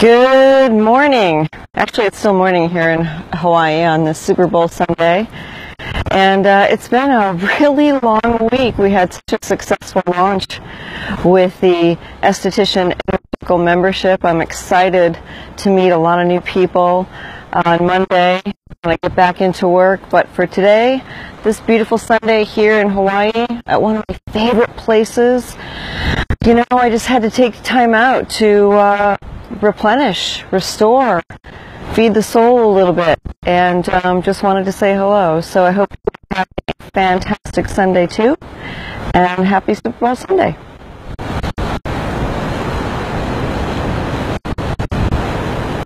Good morning. Actually, it's still morning here in Hawaii on this Super Bowl Sunday. And it's been a really long week. We had such a successful launch with the esthetician membership. I'm excited to meet a lot of new people on Monday when I get back into work. But for today, this beautiful Sunday here in Hawaii at one of my favorite places, you know, I just had to take time out to replenish, restore, feed the soul a little bit, and just wanted to say hello. So I hope you have a fantastic Sunday too, and happy Super Bowl Sunday.